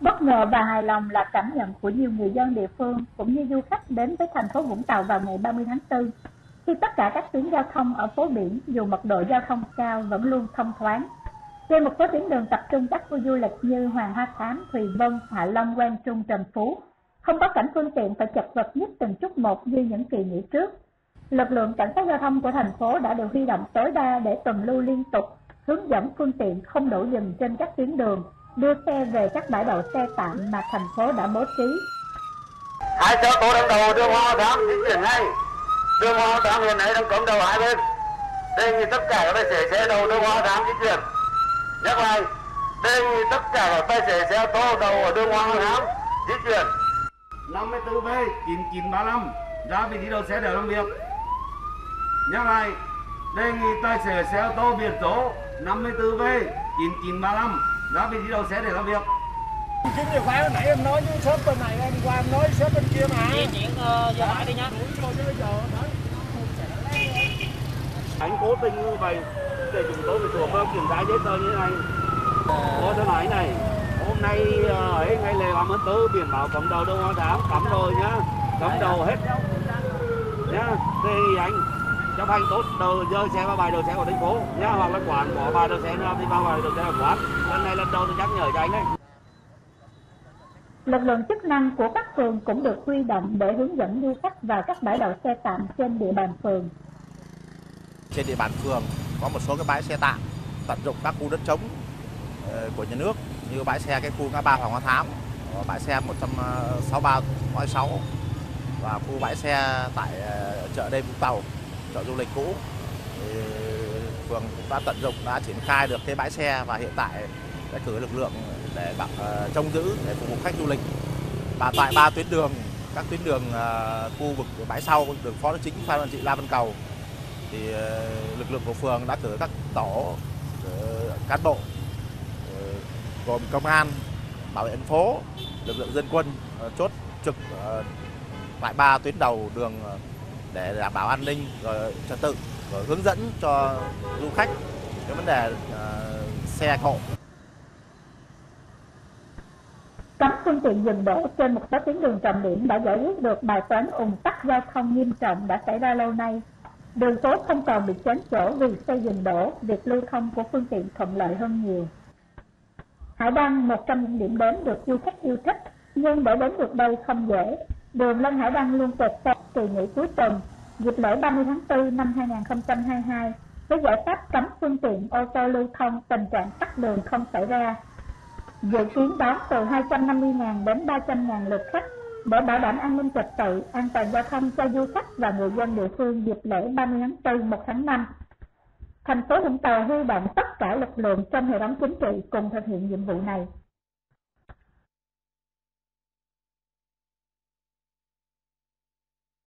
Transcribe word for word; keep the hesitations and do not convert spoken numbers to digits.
Bất ngờ và hài lòng là cảm nhận của nhiều người dân địa phương cũng như du khách đến với thành phố Vũng Tàu vào ngày ba mươi tháng tư, khi tất cả các tuyến giao thông ở phố biển dù mật độ giao thông cao vẫn luôn thông thoáng. Trên một số tuyến đường tập trung các khu du lịch như Hoàng Hoa Thám, Thùy Vân, Hạ Long, Quang Trung, Trần Phú, không có cảnh phương tiện phải chật vật nhất từng chút một như những kỳ nghỉ trước. Lực lượng cảnh sát giao thông của thành phố đã được huy động tối đa để tuần lưu liên tục, hướng dẫn phương tiện không đổ dừng trên các tuyến đường, đưa xe về các bãi đậu xe tạm mà thành phố đã bố trí. Hai chỗ cổ đồng đầu đường Hoa Thám chính chuyển ngay, đường Hoa Thám hiện nay đang cấm đầu hai bên. Đề nghị tất cả các tài xế xe đầu đường Hoa Thám chính chuyển. Nhắc lại, đề nghị tất cả các tài xế xe ô tô đầu ở đường Hoa Thám chính chuyển. năm mươi tư B chín chín ba lăm ra vị trí đầu xe để làm việc. Nhắc lại, đề nghị tài xế xe ô tô biển số năm mươi tư B chín chín ba lăm đó vì đi đâu sẽ để làm việc. Chính điều khóa nãy em nói với shop bên này, em qua em nói shop bên kia mà. Di chuyển uh, giờ bãi đi nhá. Anh cố tình như vậy để chúng tôi phải sửa bao kiểm tra giấy tờ như thế này. Có thế này này, hôm nay ấy ngày lễ ba mươi tư biển báo cấm đầu đâu đám cấm rồi nhá, cấm đầu hết nhá. Thì anh chấp hành tốt đầu dơ xe vào bài đầu xe của thành phố nhá, hoặc là quản bỏ bài đầu xe ra đi vào bài đầu xe của quán. Lần này lần đầu tôi nhắc nhở cho anh đấy. Lực lượng chức năng của các phường cũng được huy động để hướng dẫn du khách vào các bãi đậu xe tạm trên địa bàn phường. Trên địa bàn phường có một số cái bãi xe tạm tận dụng các khu đất trống của nhà nước như bãi xe cái khu ngã ba Hoàng Hoa Thám, bãi xe một trăm sáu mươi ba ngõ sáu và khu bãi xe tại chợ đêm Vũng Tàu, chợ du lịch cũ. Thì phường cũng đã tận dụng, đã triển khai được cái bãi xe và hiện tại đã cử lực lượng để uh, trông giữ để phục vụ khách du lịch. Và tại ba tuyến đường, các tuyến đường uh, khu vực của bãi sau đường Phó Đức Chính, Phan Văn Trị, La Văn Cầu thì uh, lực lượng của phường đã cử các tổ uh, cán bộ uh, gồm công an, bảo vệ thành phố, lực lượng dân quân uh, chốt trực uh, tại ba tuyến đầu đường uh, để đảm bảo an ninh rồi trật tự, rồi hướng dẫn cho du khách cái vấn đề uh, xe cộ. Cấm phương tiện dừng đỗ trên một số tuyến đường trọng điểm đã giải quyết được bài toán ùn tắc giao thông nghiêm trọng đã xảy ra lâu nay. Đường phố không còn bị chến chỗ vì xe dừng đỗ, việc lưu thông của phương tiện thuận lợi hơn nhiều. Hải Đăng một trong những điểm đến được du khách yêu thích, nhưng để đến được đây không dễ. Đường lên Hải Đăng luôn kẹt xe kỳ nghỉ cuối tuần, dịp lễ ba mươi tháng tư năm hai nghìn không trăm hai mươi hai, với giải pháp cấm phương tiện ô tô lưu thông, tình trạng tắc đường không xảy ra. Dự kiến đón từ hai trăm năm mươi nghìn đến ba trăm nghìn lượt khách để bảo đảm an ninh trật tự, an toàn giao thông cho du khách và người dân địa phương dịp lễ ba mươi tháng tư, một tháng năm. Thành phố Vũng Tàu huy động tất cả lực lượng trong hệ thống chính trị cùng thực hiện nhiệm vụ này.